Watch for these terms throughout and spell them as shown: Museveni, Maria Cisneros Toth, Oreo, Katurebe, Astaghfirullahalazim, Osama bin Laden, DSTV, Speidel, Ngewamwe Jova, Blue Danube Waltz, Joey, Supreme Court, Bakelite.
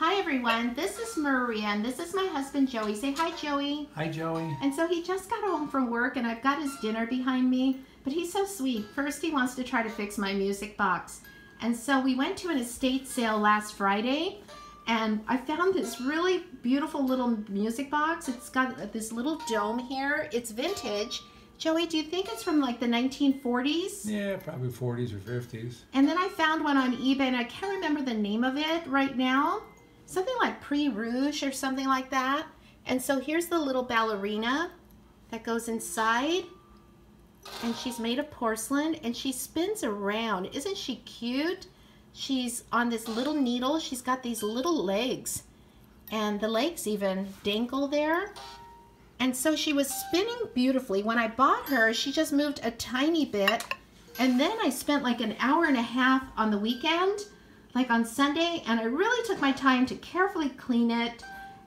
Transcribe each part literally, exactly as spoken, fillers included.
Hi everyone, this is Maria and this is my husband Joey. Say hi Joey. Hi Joey. And so he just got home from work and I've got his dinner behind me, but he's so sweet. First he wants to try to fix my music box. And so we went to an estate sale last Friday and I found this really beautiful little music box. It's got this little dome here. It's vintage. Joey, do you think it's from like the nineteen forties? Yeah, probably forties or fifties. And then I found one on eBay and I can't remember the name of it right now. Something like Prix Rouge or something like that. And so here's the little ballerina that goes inside. And she's made of porcelain and she spins around. Isn't she cute? She's on this little needle. She's got these little legs. And the legs even dangle there. And so she was spinning beautifully. When I bought her, she just moved a tiny bit. And then I spent like an hour and a half on the weekend, like on Sunday, and I really took my time to carefully clean it.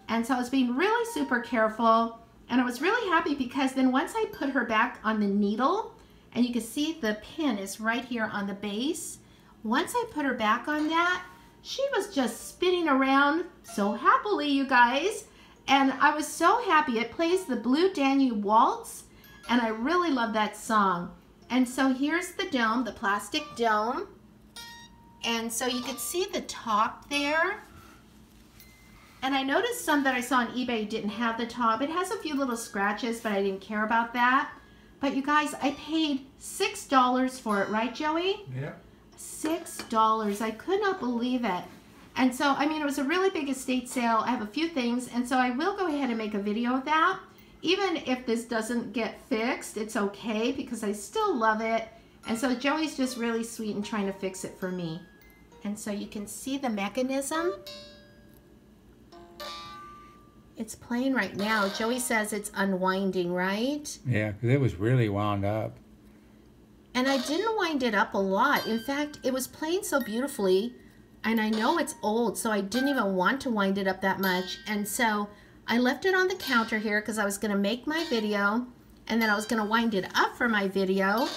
And so I was being really super careful. And I was really happy because then once I put her back on the needle, and you can see the pin is right here on the base. Once I put her back on that, she was just spinning around so happily, you guys. And I was so happy. It plays the Blue Danube Waltz, and I really love that song. And so here's the dome, the plastic dome. And so you could see the top there. And I noticed some that I saw on eBay didn't have the top. It has a few little scratches, but I didn't care about that. But you guys, I paid six dollars for it, right, Joey? Yeah. six dollars. I could not believe it. And so, I mean, it was a really big estate sale. I have a few things, and so I will go ahead and make a video of that. Even if this doesn't get fixed, it's okay because I still love it. And so Joey's just really sweet and trying to fix it for me. And so you can see the mechanism. It's playing right now. Joey says it's unwinding, right? Yeah, because it was really wound up. And I didn't wind it up a lot. In fact, it was playing so beautifully. And I know it's old, so I didn't even want to wind it up that much. And so I left it on the counter here because I was going to make my video. And then I was going to wind it up for my video.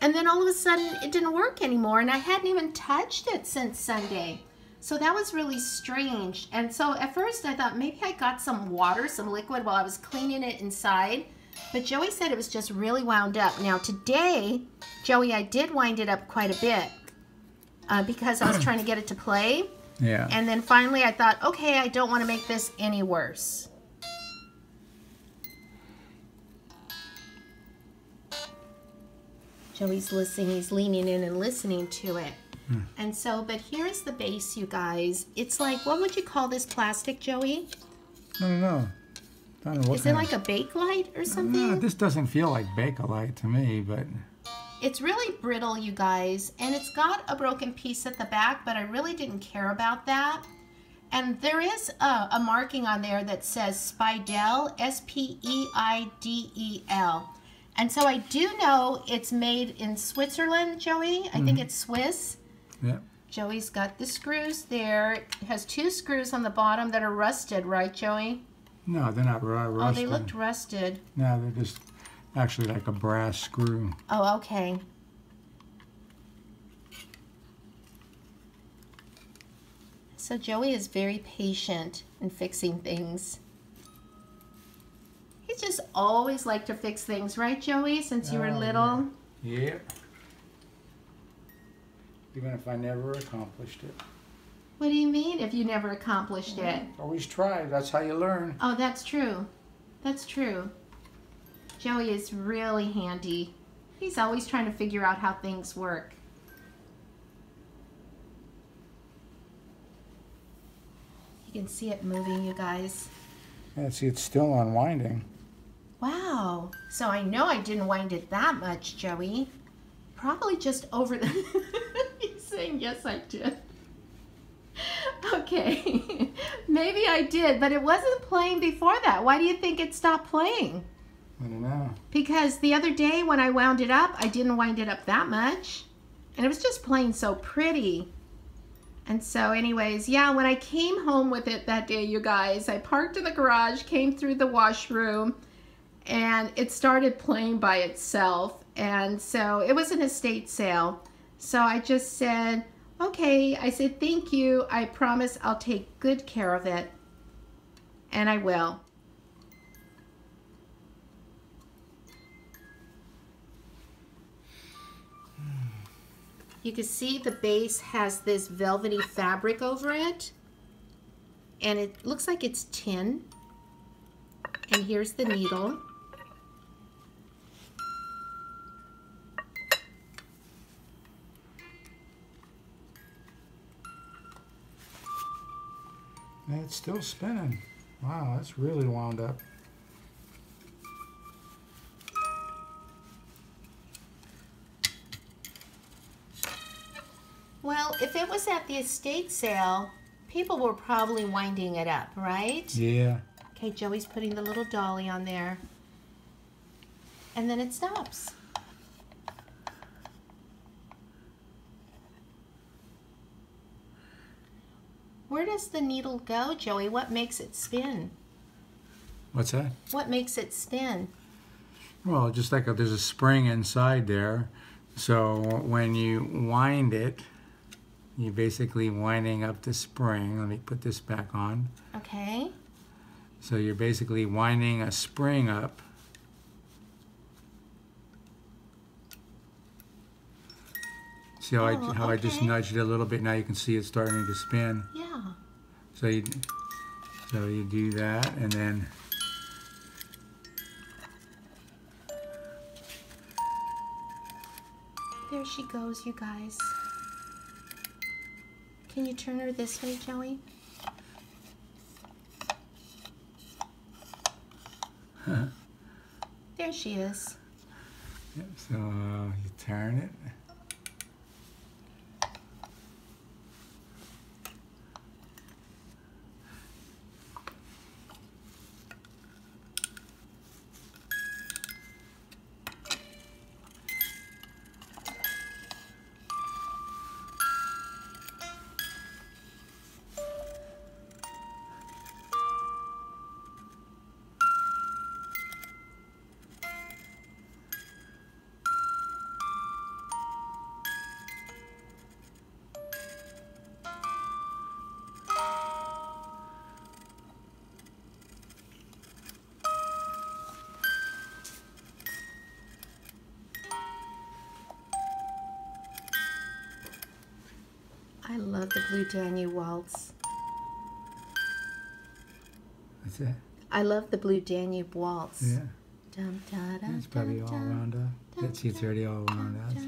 And then all of a sudden, it didn't work anymore. And I hadn't even touched it since Sunday. So that was really strange. And so at first, I thought maybe I got some water, some liquid, while I was cleaning it inside. But Joey said it was just really wound up. Now today, Joey, I did wind it up quite a bit. Uh, because I was trying to get it to play. Yeah. And then finally I thought, okay, I don't want to make this any worse. Joey's listening. He's leaning in and listening to it. Mm. And so, but here's the base, you guys. It's like, what would you call this plastic, Joey? I don't know. I don't know what Is it like of... a Bakelite or something? No, this doesn't feel like Bakelite to me, but... It's really brittle, you guys, and it's got a broken piece at the back, but I really didn't care about that. And there is a, a marking on there that says Speidel, S P E I D E L. And so I do know it's made in Switzerland, Joey. I mm-hmm. think it's Swiss. Yeah. Joey's got the screws there. It has two screws on the bottom that are rusted, right, Joey? No, they're not rusted. Oh, they looked rusted. No, they're just... actually like a brass screw. Oh, okay. So Joey is very patient in fixing things. He just always liked to fix things, right, Joey, since you were oh, little? Yeah. yeah. Even if I never accomplished it. What do you mean if you never accomplished well, it? Always try. That's how you learn. Oh, that's true. That's true. Joey is really handy. He's always trying to figure out how things work. You can see it moving, you guys. Yeah, see, it's still unwinding. Wow. So I know I didn't wind it that much, Joey. Probably just over the... He's saying, yes, I did. Okay. Maybe I did, but it wasn't playing before that. Why do you think it stopped playing? I don't know. Because the other day when I wound it up, I didn't wind it up that much. And it was just playing so pretty. And so anyways, yeah, when I came home with it that day, you guys, I parked in the garage, came through the washroom, and it started playing by itself. And so it was an estate sale. So I just said, Okay, I said, thank you. I promise I'll take good care of it. And I will. You can see the base has this velvety fabric over it. And it looks like it's tin. And here's the needle. And it's still spinning. Wow, that's really wound up. Well, if it was at the estate sale, people were probably winding it up, right? Yeah. Okay, Joey's putting the little dolly on there. And then it stops. Where does the needle go, Joey? What makes it spin? What's that? What makes it spin? Well, just like a, there's a spring inside there. So when you wind it, you're basically winding up the spring. Let me put this back on. Okay. So you're basically winding a spring up. See how, oh, I, how okay. I just nudged it a little bit? Now you can see it's starting to spin. Yeah. So you, so you do that, and then there she goes, you guys. Can you turn her this way, Joey? Huh. There she is. Yep, so uh, you turn it. I love the Blue Danube Waltz. What's that? I love the Blue Danube Waltz. Yeah. Dum, da, da, it's probably all around up. That's it's already all wound up. So.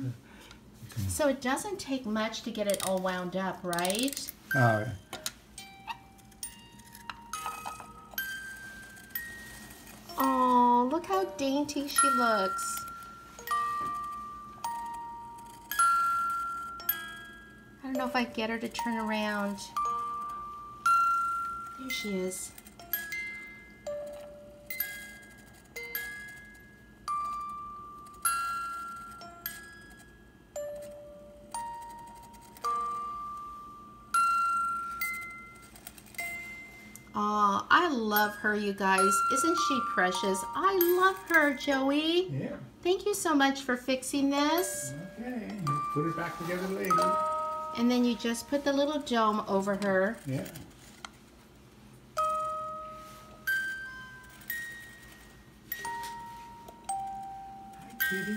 so it doesn't take much to get it all wound up, right? Oh. Oh, look how dainty she looks. I don't know if I get her to turn around. There she is. Aw, I love her, you guys. Isn't she precious? I love her, Joey. Yeah. Thank you so much for fixing this. Okay, put it back together later. And then you just put the little dome over her. Yeah. Hi, kitty.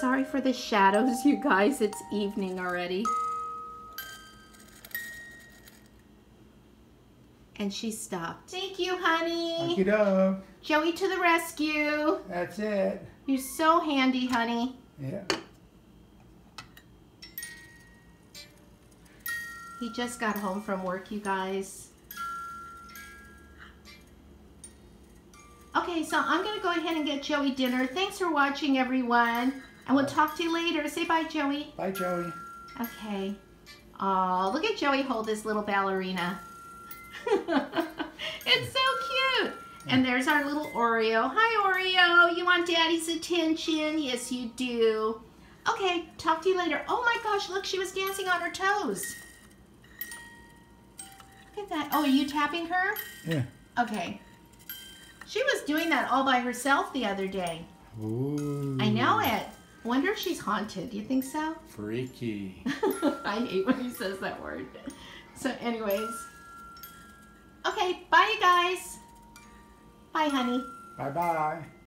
Sorry for the shadows, you guys. It's evening already. And she stopped. Thank you, honey. Okie doke. Joey to the rescue. That's it. You're so handy, honey. Yeah. He just got home from work, you guys. Okay, so I'm going to go ahead and get Joey dinner. Thanks for watching, everyone. And we'll talk to you later. Say bye, Joey. Bye, Joey. Okay. Aw, look at Joey hold this little ballerina. It's so cute. And there's our little Oreo. Hi, Oreo. You want Daddy's attention? Yes, you do. Okay, talk to you later. Oh, my gosh, look. She was dancing on her toes. Look at that. Oh, are you tapping her? Yeah. Okay. She was doing that all by herself the other day. Ooh. I know it. I wonder if she's haunted. Do you think so? Freaky. I hate when he says that word. So anyways. Okay, bye you guys. Bye, honey. Bye-bye.